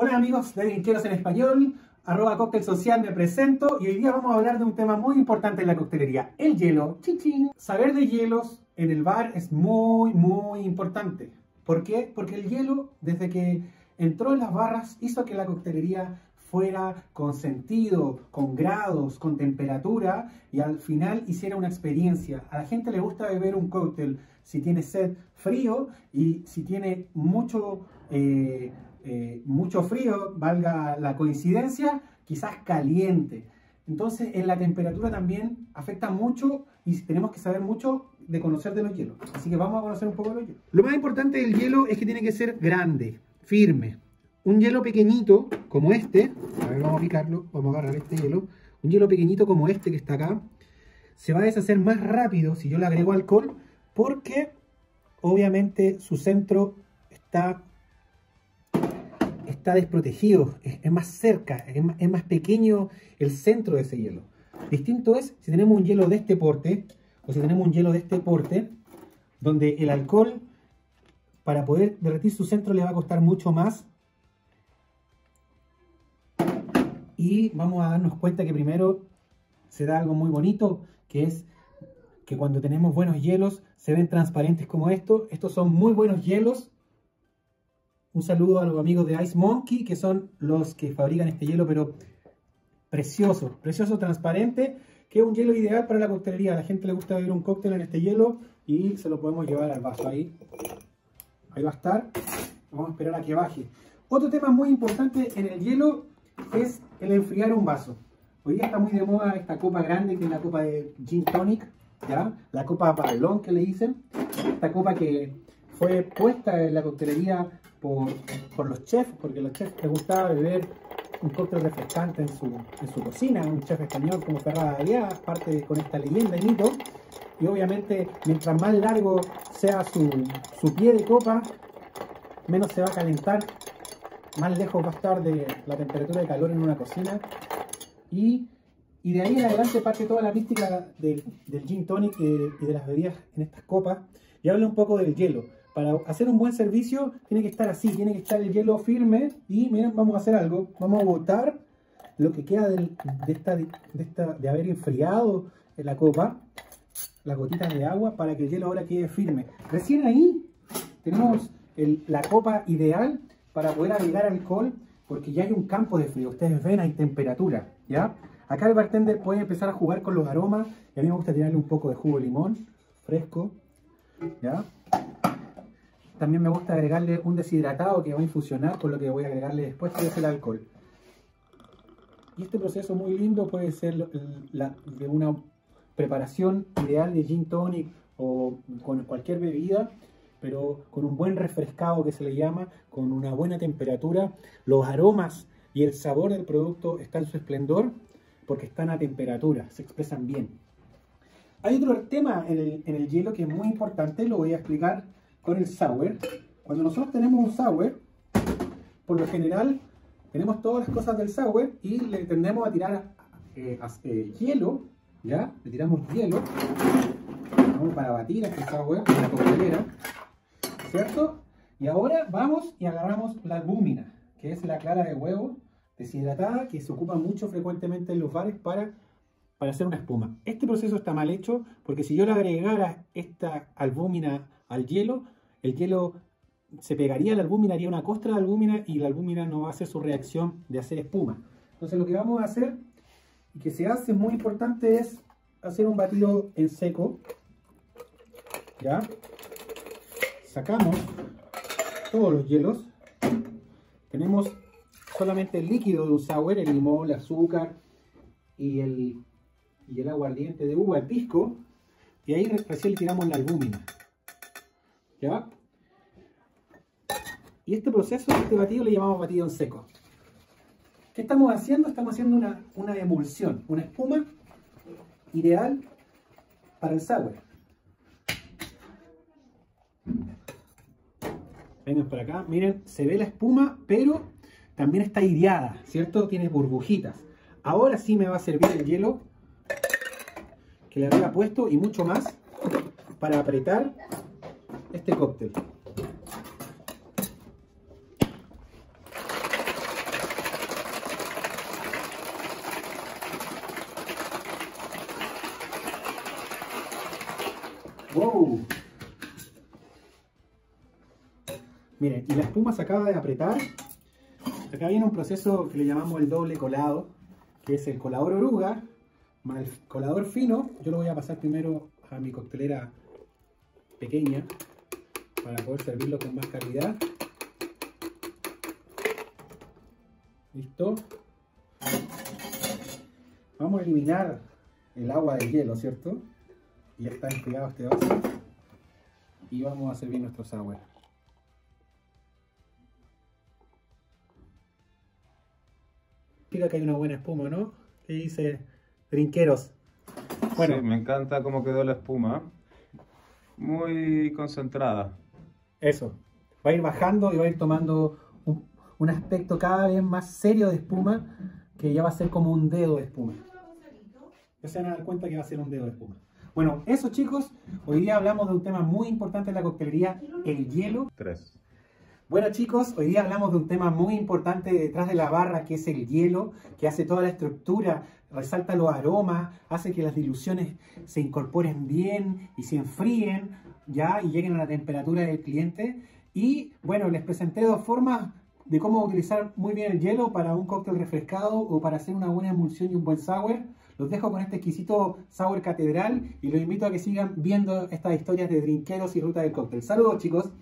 Hola amigos de Drinkeros en Español, @cóctel social, me presento y hoy día vamos a hablar de un tema muy importante en la coctelería, el hielo. ¡Chichín! Saber de hielos en el bar es muy importante. ¿Por qué? Porque el hielo, desde que entró en las barras, hizo que la coctelería fuera con sentido, con grados, con temperatura y al final hiciera una experiencia. A la gente le gusta beber un cóctel si tiene sed frío y si tiene mucho frío, valga la coincidencia, quizás caliente. Entonces en la temperatura también afecta mucho y tenemos que saber mucho de conocer de los hielos. Así que vamos a conocer un poco de los hielos. Lo más importante del hielo es que tiene que ser grande, firme. Un hielo pequeñito como este, a ver, vamos a picarlo, vamos a agarrar este hielo. Un hielo pequeñito como este que está acá se va a deshacer más rápido si yo le agrego alcohol, porque obviamente su centro está desprotegido, es más cerca, es más pequeño el centro de ese hielo. Distinto es si tenemos un hielo de este porte o si tenemos un hielo de este porte, donde el alcohol, para poder derretir su centro, le va a costar mucho más. Y vamos a darnos cuenta que primero se da algo muy bonito, que es que cuando tenemos buenos hielos se ven transparentes como esto. Estos son muy buenos hielos. Un saludo a los amigos de Ice Monkey, que son los que fabrican este hielo, pero precioso, precioso, transparente, que es un hielo ideal para la coctelería. A la gente le gusta beber un cóctel en este hielo y se lo podemos llevar al vaso. Ahí va a estar. Vamos a esperar a que baje. Otro tema muy importante en el hielo es el enfriar un vaso. Hoy día está muy de moda esta copa grande, que es la copa de Gin Tonic, ¿ya? La copa balón que le dicen. Esta copa que fue puesta en la coctelería por los chefs, porque a los chefs les gustaba beber un cóctel refrescante en su cocina. Un chef español como Ferrada de Aliada parte con esta leyenda y mito. Y obviamente, mientras más largo sea su pie de copa, menos se va a calentar, más lejos va a estar de la temperatura de calor en una cocina, y de ahí en adelante parte toda la mística del gin tonic y de las bebidas en estas copas. Y habla un poco del hielo. Para hacer un buen servicio tiene que estar así, tiene que estar el hielo firme. Y miren, vamos a hacer algo, vamos a botar lo que queda de haber enfriado en la copa, las gotitas de agua, para que el hielo ahora quede firme. Recién ahí tenemos la copa ideal para poder agregar alcohol, porque ya hay un campo de frío. Ustedes ven, hay temperatura, ¿ya? Acá el bartender puede empezar a jugar con los aromas, y a mí me gusta tirarle un poco de jugo de limón fresco, ¿ya? También me gusta agregarle un deshidratado que va a infusionar con lo que voy a agregarle después, que es el alcohol. Y este proceso muy lindo puede ser de una preparación ideal de gin tonic o con cualquier bebida, pero con un buen refrescado que se le llama, con una buena temperatura. Los aromas y el sabor del producto están en su esplendor porque están a temperatura, se expresan bien. Hay otro tema en el hielo que es muy importante, lo voy a explicar con el sour. Cuando nosotros tenemos un sour, por lo general tenemos todas las cosas del sour y le tendemos a tirar hielo, ¿ya? Le tiramos hielo, vamos, para batir este sour en la coctelera, ¿cierto? Y ahora vamos y agarramos la albúmina, que es la clara de huevo deshidratada, que se ocupa mucho frecuentemente en los bares para hacer una espuma. Este proceso está mal hecho, porque si yo le agregara esta albúmina al hielo, el hielo se pegaría a la albúmina, haría una costra de albúmina, y la albúmina no va a hacer su reacción de hacer espuma. Entonces lo que vamos a hacer, y que se hace muy importante, es hacer un batido en seco, ¿ya? Sacamos todos los hielos, tenemos solamente el líquido de un sour, el limón, el azúcar y el aguardiente de uva, el pisco, y ahí recién le tiramos la albúmina, ¿ya? Y este proceso, este batido, le llamamos batido en seco. ¿Qué estamos haciendo? Estamos haciendo una emulsión, una espuma ideal para el sour. Vengan para acá, miren, se ve la espuma, pero también está aireada, ¿cierto? Tiene burbujitas. Ahora sí me va a servir el hielo que le había puesto y mucho más para apretar este cóctel. Wow. Miren, y la espuma se acaba de apretar. Acá viene un proceso que le llamamos el doble colado, que es el colador oruga más el colador fino. Yo lo voy a pasar primero a mi coctelera pequeña para poder servirlo con más calidad. Listo. Vamos a eliminar el agua del hielo, ¿cierto? Ya está despegado este vaso. Y vamos a servir nuestro sour. Mira que hay una buena espuma, ¿no? ¿Qué dice Drinkeros? Bueno, sí, me encanta cómo quedó la espuma. Muy concentrada. Eso. Va a ir bajando y va a ir tomando un aspecto cada vez más serio de espuma, que ya va a ser como un dedo de espuma. Ya se van a dar cuenta que va a ser un dedo de espuma. Bueno, eso chicos, hoy día hablamos de un tema muy importante en la coctelería, el hielo. Bueno chicos, hoy día hablamos de un tema muy importante detrás de la barra, que es el hielo, que hace toda la estructura, resalta los aromas, hace que las diluciones se incorporen bien y se enfríen, ya, y lleguen a la temperatura del cliente. Y bueno, les presenté dos formas de cómo utilizar muy bien el hielo para un cóctel refrescado o para hacer una buena emulsión y un buen sour. Los dejo con este exquisito sour catedral y los invito a que sigan viendo estas historias de Drinkeros y Ruta del Cóctel. ¡Saludos, chicos!